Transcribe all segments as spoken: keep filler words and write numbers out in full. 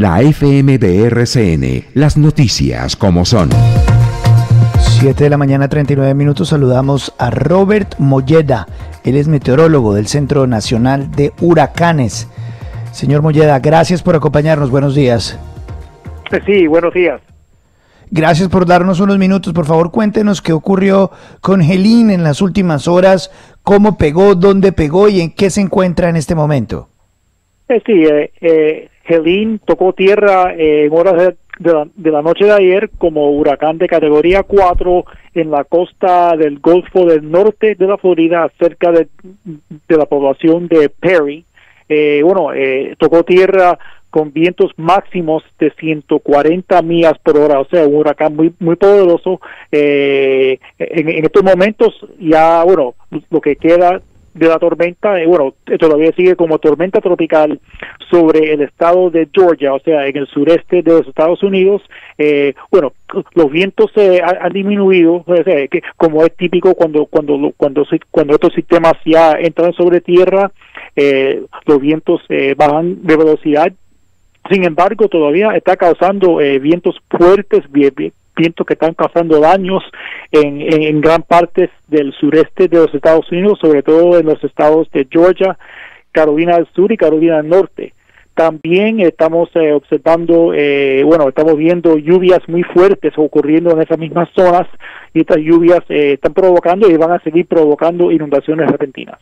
La F M de R C N, las noticias como son. siete de la mañana, treinta y nueve minutos. Saludamos a Robert Molleda. Él es meteorólogo del Centro Nacional de Huracanes. Señor Molleda, gracias por acompañarnos. Buenos días. Sí, buenos días. Gracias por darnos unos minutos. Por favor, cuéntenos qué ocurrió con Helene en las últimas horas, cómo pegó, dónde pegó y en qué se encuentra en este momento. Sí, eh, eh. Helene tocó tierra eh, en horas de, de, la, de la noche de ayer como huracán de categoría cuatro en la costa del Golfo del Norte de la Florida, cerca de, de la población de Perry. Eh, bueno, eh, tocó tierra con vientos máximos de ciento cuarenta millas por hora, o sea, un huracán muy muy poderoso. Eh, en, en estos momentos ya, bueno, lo que queda de la tormenta, eh, bueno, todavía sigue como tormenta tropical sobre el estado de Georgia, o sea, en el sureste de los Estados Unidos. Eh, bueno, los vientos eh, han disminuido, eh, que, como es típico cuando cuando cuando cuando estos sistemas ya entran sobre tierra, eh, los vientos eh, bajan de velocidad. Sin embargo, todavía está causando eh, vientos fuertes, bien, bien, vientos que están causando daños en, en, en gran parte del sureste de los Estados Unidos, sobre todo en los estados de Georgia, Carolina del Sur y Carolina del Norte. También estamos eh, observando, eh, bueno, estamos viendo lluvias muy fuertes ocurriendo en esas mismas zonas, y estas lluvias eh, están provocando y van a seguir provocando inundaciones repentinas.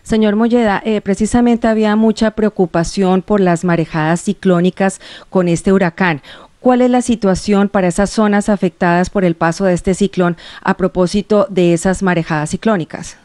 Señor Molleda, eh, precisamente había mucha preocupación por las marejadas ciclónicas con este huracán. ¿Cuál es la situación para esas zonas afectadas por el paso de este ciclón a propósito de esas marejadas ciclónicas?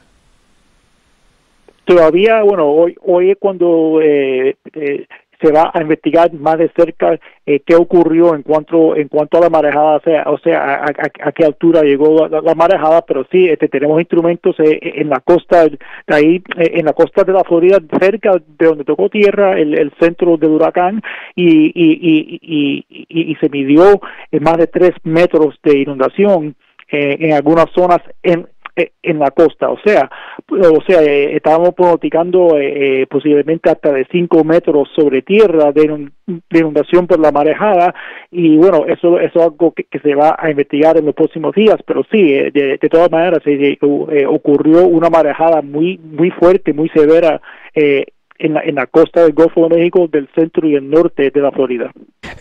Todavía, bueno, hoy, hoy es cuando eh, eh, se va a investigar más de cerca eh, qué ocurrió en cuanto en cuanto a la marejada, o sea, o sea a, a, a qué altura llegó la, la marejada, pero sí, este, tenemos instrumentos eh, en la costa, de ahí, eh, en la costa de la Florida, cerca de donde tocó tierra el, el centro del huracán, y, y, y, y, y, y se midió eh, más de tres metros de inundación eh, en algunas zonas en en la costa, o sea, o sea, eh, estábamos pronosticando eh, posiblemente hasta de cinco metros sobre tierra de inundación por la marejada, y bueno, eso, eso es algo que, que se va a investigar en los próximos días, pero sí, eh, de, de todas maneras eh, eh, ocurrió una marejada muy muy fuerte, muy severa eh, en la, en la costa del Golfo de México, del centro y el norte de la Florida.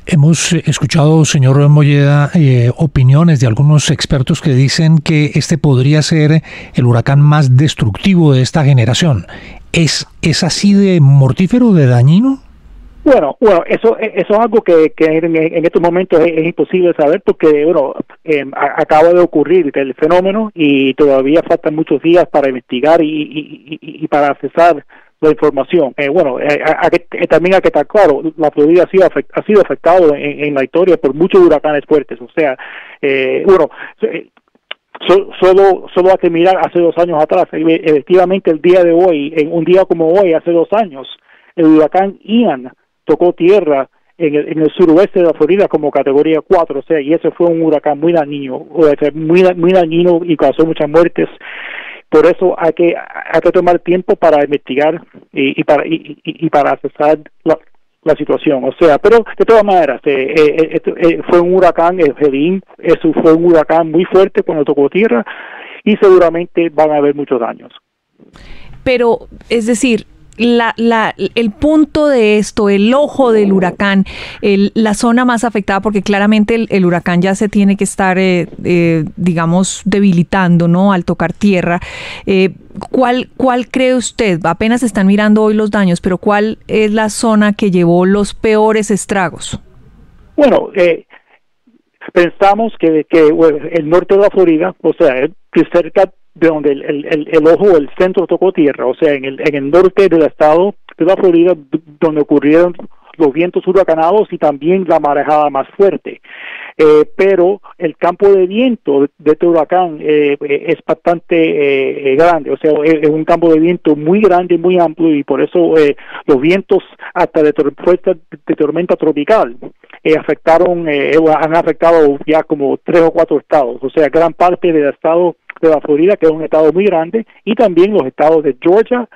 Hemos escuchado, señor Molleda, eh, opiniones de algunos expertos que dicen que este podría ser el huracán más destructivo de esta generación. ¿Es, es así de mortífero, de dañino? Bueno, bueno, eso eso es algo que, que en, en estos momentos es, es imposible saber, porque bueno, eh, acaba de ocurrir el fenómeno y todavía faltan muchos días para investigar y, y, y, y para cesar la información. Eh, bueno, eh, a, a, también hay que estar claro, la Florida ha sido, afect, ha sido afectada en, en la historia por muchos huracanes fuertes, o sea, eh, bueno, so, solo solo hay que mirar hace dos años atrás, efectivamente el día de hoy, en un día como hoy, hace dos años, el huracán Ian tocó tierra en el, en el suroeste de la Florida como categoría cuatro, o sea, y ese fue un huracán muy dañino, o sea, muy, muy dañino y causó muchas muertes. Por eso hay que hay que tomar tiempo para investigar y, y para y, y para cesar la, la situación, o sea, pero de todas maneras eh, eh, eh, fue un huracán, el Helene, eso fue un huracán muy fuerte cuando tocó tierra y seguramente van a haber muchos daños. Pero es decir, La, la, el punto de esto, el ojo del huracán, el, la zona más afectada, porque claramente el, el huracán ya se tiene que estar, eh, eh, digamos, debilitando, ¿no?, al tocar tierra. Eh, ¿cuál, ¿Cuál cree usted? Apenas están mirando hoy los daños, pero ¿cuál es la zona que llevó los peores estragos? Bueno, eh, pensamos que, que el norte de la Florida, o sea, que cerca de donde el, el, el, el ojo, el centro tocó tierra, o sea, en el, en el norte del estado de la Florida, donde ocurrieron los vientos huracanados y también la marejada más fuerte. Eh, pero el campo de viento de este huracán eh, es bastante eh, grande, o sea, es un campo de viento muy grande, muy amplio, y por eso eh, los vientos hasta de, tor de tormenta tropical eh, afectaron, eh, han afectado ya como tres o cuatro estados, o sea, gran parte del estado de la Florida, que es un estado muy grande, y también los estados de Georgia,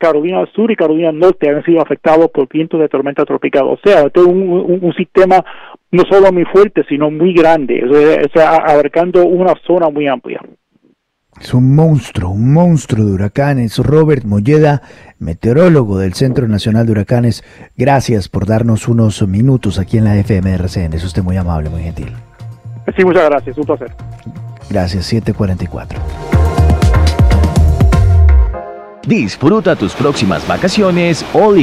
Carolina del Sur y Carolina del Norte han sido afectados por vientos de tormenta tropical. O sea, esto es un, un, un sistema no solo muy fuerte, sino muy grande, o sea, abarcando una zona muy amplia. Es un monstruo, un monstruo de huracanes. Robert Molleda, meteorólogo del Centro Nacional de Huracanes, gracias por darnos unos minutos aquí en la F M R C N. Es usted muy amable, muy gentil. Sí, muchas gracias, un placer. Gracias, siete cuarenta y cuatro. Disfruta tus próximas vacaciones hoy.